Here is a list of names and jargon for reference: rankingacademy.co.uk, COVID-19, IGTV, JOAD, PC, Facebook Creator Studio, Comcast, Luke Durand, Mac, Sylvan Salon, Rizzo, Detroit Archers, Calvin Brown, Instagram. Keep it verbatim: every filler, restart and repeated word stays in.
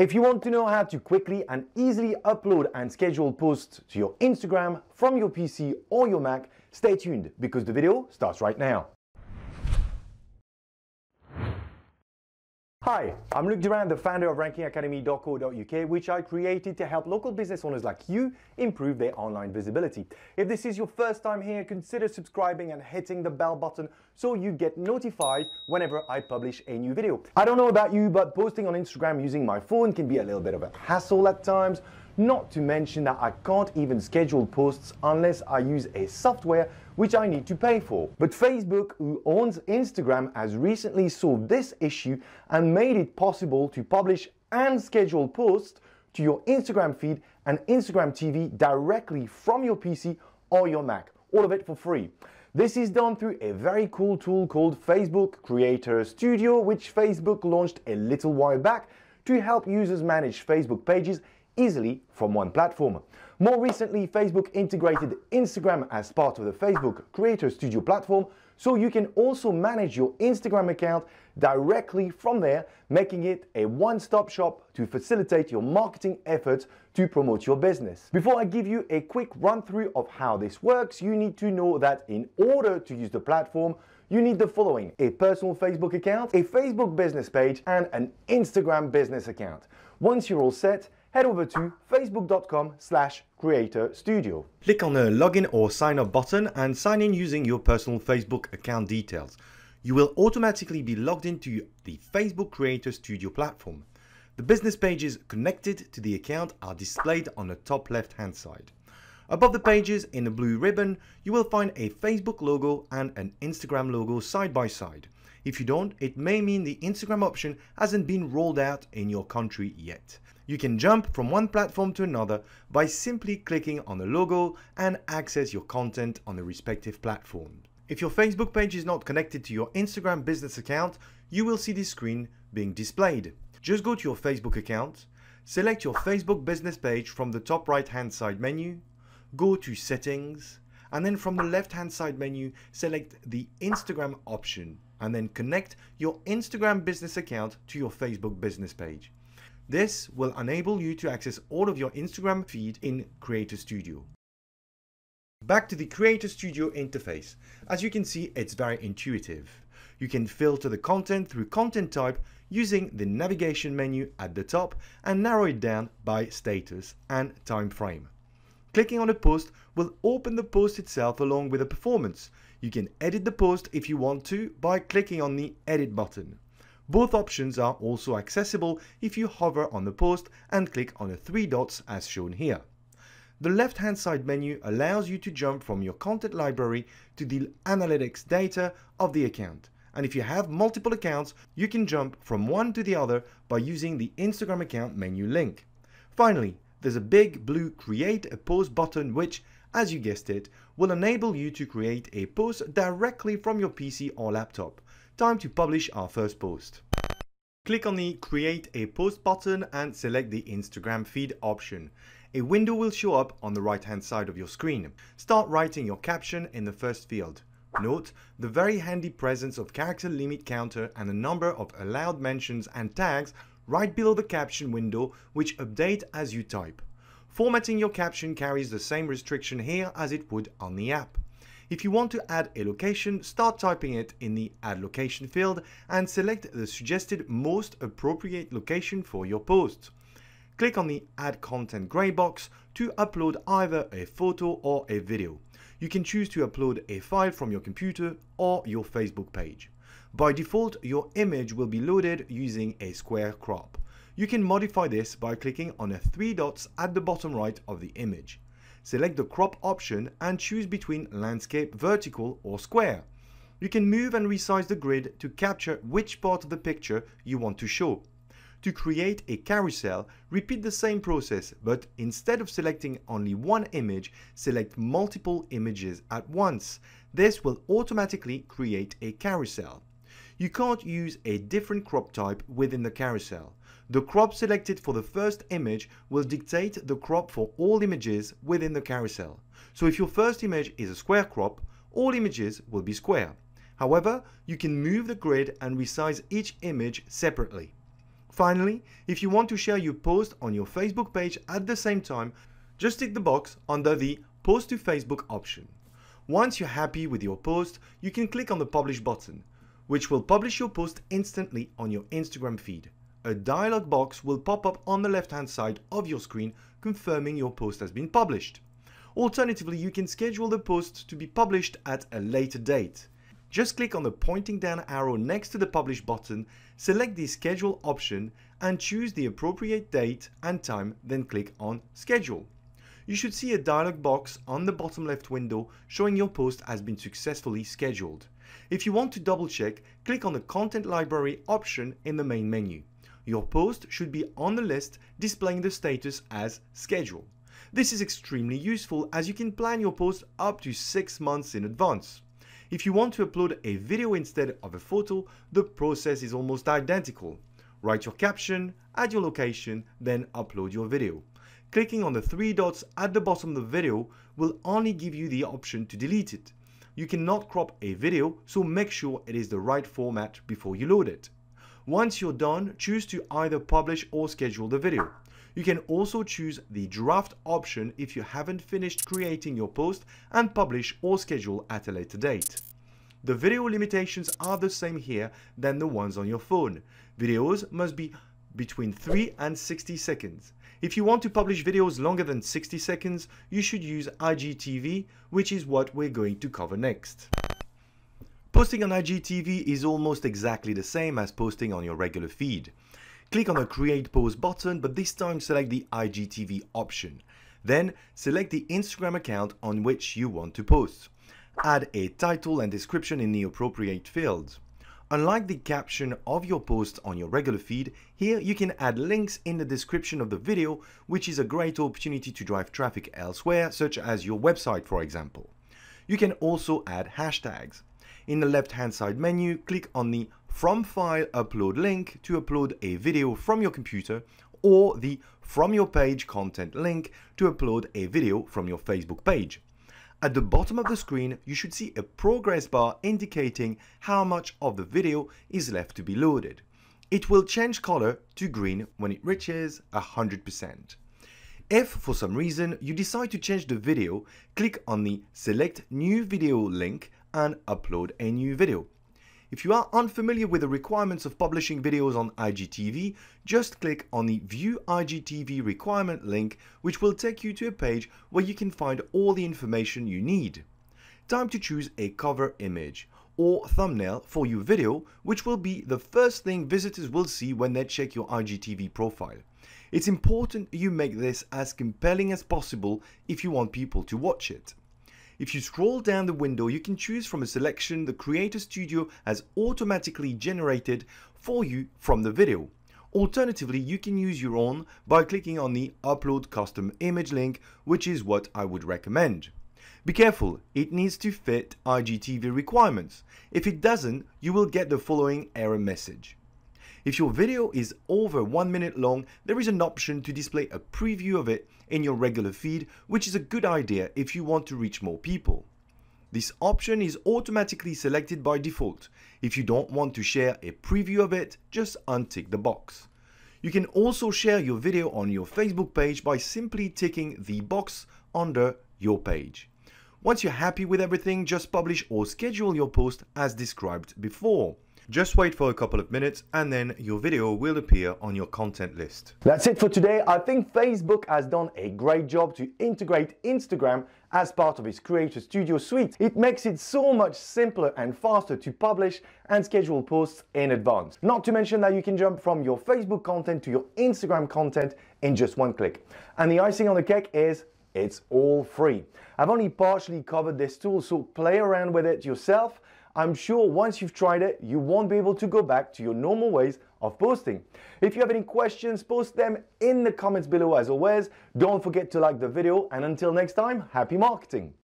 If you want to know how to quickly and easily upload and schedule posts to your Instagram from your P C or your Mac, stay tuned because the video starts right now. Hi, I'm Luke Durand, the founder of ranking academy dot co dot U K, which I created to help local business owners like you improve their online visibility. If this is your first time here, consider subscribing and hitting the bell button so you get notified whenever I publish a new video. I don't know about you, but posting on Instagram using my phone can be a little bit of a hassle at times, not to mention that I can't even schedule posts unless I use a software which I need to pay for. But Facebook, who owns Instagram, has recently solved this issue and made it possible to publish and schedule posts to your Instagram feed and Instagram T V directly from your P C or your Mac, all of it for free. This is done through a very cool tool called Facebook Creator Studio, which Facebook launched a little while back to help users manage Facebook pages easily from one platform. More recently, Facebook integrated Instagram as part of the Facebook Creator Studio platform, so you can also manage your Instagram account directly from there, making it a one-stop shop to facilitate your marketing efforts to promote your business. Before I give you a quick run-through of how this works, you need to know that in order to use the platform, you need the following: a personal Facebook account, a Facebook business page, and an Instagram business account. Once you're all set, head over to facebook dot com slash creator studio. Click on the login or sign up button and sign in using your personal Facebook account details. You will automatically be logged into the Facebook Creator Studio platform. The business pages connected to the account are displayed on the top left hand side. Above the pages in a blue ribbon, you will find a Facebook logo and an Instagram logo side by side. If you don't, it may mean the Instagram option hasn't been rolled out in your country yet. You can jump from one platform to another by simply clicking on the logo and access your content on the respective platform. If your Facebook page is not connected to your Instagram business account, you will see this screen being displayed. Just go to your Facebook account, select your Facebook business page from the top right hand side menu, go to settings, and then from the left hand side menu, select the Instagram option, and then connect your Instagram business account to your Facebook business page. This will enable you to access all of your Instagram feed in Creator Studio. Back to the Creator Studio interface. As you can see, it's very intuitive. You can filter the content through content type using the navigation menu at the top and narrow it down by status and time frame. Clicking on a post will open the post itself along with the performance. You can edit the post if you want to by clicking on the edit button. Both options are also accessible if you hover on the post and click on the three dots as shown here. The left hand side menu allows you to jump from your content library to the analytics data of the account. And if you have multiple accounts, you can jump from one to the other by using the Instagram account menu link. Finally, there's a big blue Create a Post button which, as you guessed it, will enable you to create a post directly from your P C or laptop. Time to publish our first post. Click on the Create a Post button and select the Instagram feed option. A window will show up on the right hand side of your screen. Start writing your caption in the first field. Note the very handy presence of character limit counter and a number of allowed mentions and tags right below the caption window, which update as you type. Formatting your caption carries the same restriction here as it would on the app. If you want to add a location, start typing it in the Add Location field and select the suggested most appropriate location for your post. Click on the Add Content grey box to upload either a photo or a video. You can choose to upload a file from your computer or your Facebook page. By default, your image will be loaded using a square crop. You can modify this by clicking on the three dots at the bottom right of the image. Select the crop option and choose between landscape, vertical or square. You can move and resize the grid to capture which part of the picture you want to show. To create a carousel, repeat the same process, but instead of selecting only one image, select multiple images at once. This will automatically create a carousel. You can't use a different crop type within the carousel. The crop selected for the first image will dictate the crop for all images within the carousel. So if your first image is a square crop, all images will be square. However, you can move the grid and resize each image separately. Finally, if you want to share your post on your Facebook page at the same time, just tick the box under the Post to Facebook option. Once you're happy with your post, you can click on the Publish button, which will publish your post instantly on your Instagram feed. A dialog box will pop up on the left-hand side of your screen, confirming your post has been published. Alternatively, you can schedule the post to be published at a later date. Just click on the pointing down arrow next to the Publish button, select the Schedule option and choose the appropriate date and time, then click on Schedule. You should see a dialog box on the bottom left window showing your post has been successfully scheduled. If you want to double check, click on the Content Library option in the main menu. Your post should be on the list displaying the status as Schedule. This is extremely useful as you can plan your post up to six months in advance. If you want to upload a video instead of a photo, the process is almost identical. Write your caption, add your location, then upload your video. Clicking on the three dots at the bottom of the video will only give you the option to delete it. You cannot crop a video, so make sure it is the right format before you load it. Once you're done, choose to either publish or schedule the video. You can also choose the draft option if you haven't finished creating your post and publish or schedule at a later date. The video limitations are the same here than the ones on your phone. Videos must be between three and sixty seconds. If you want to publish videos longer than sixty seconds, you should use I G T V, which is what we're going to cover next. Posting on I G T V is almost exactly the same as posting on your regular feed. Click on the Create Post button, but this time select the I G T V option. Then select the Instagram account on which you want to post. Add a title and description in the appropriate fields. Unlike the caption of your post on your regular feed, here you can add links in the description of the video, which is a great opportunity to drive traffic elsewhere, such as your website, for example. You can also add hashtags. In the left-hand side menu, click on the From File Upload link to upload a video from your computer, or the From Your Page Content link to upload a video from your Facebook page. At the bottom of the screen, you should see a progress bar indicating how much of the video is left to be loaded. It will change color to green when it reaches one hundred percent. If, for some reason, you decide to change the video, click on the Select New Video link and upload a new video. If you are unfamiliar with the requirements of publishing videos on I G T V, just click on the View I G T V requirement link, which will take you to a page where you can find all the information you need. Time to choose a cover image or thumbnail for your video, which will be the first thing visitors will see when they check your I G T V profile. It's important you make this as compelling as possible if you want people to watch it. If you scroll down the window, you can choose from a selection the Creator Studio has automatically generated for you from the video. Alternatively, you can use your own by clicking on the Upload Custom Image link, which is what I would recommend. Be careful, it needs to fit I G T V requirements. If it doesn't, you will get the following error message. If your video is over one minute long, there is an option to display a preview of it in your regular feed, which is a good idea if you want to reach more people. This option is automatically selected by default. If you don't want to share a preview of it, just untick the box. You can also share your video on your Facebook page by simply ticking the box under Your Page. Once you're happy with everything, just publish or schedule your post as described before. Just wait for a couple of minutes and then your video will appear on your content list. That's it for today. I think Facebook has done a great job to integrate Instagram as part of its Creator Studio suite. It makes it so much simpler and faster to publish and schedule posts in advance. Not to mention that you can jump from your Facebook content to your Instagram content in just one click. And the icing on the cake is it's all free. I've only partially covered this tool, so play around with it yourself. I'm sure once you've tried it, you won't be able to go back to your normal ways of posting. If you have any questions, post them in the comments below as always. Don't forget to like the video, and until next time, happy marketing!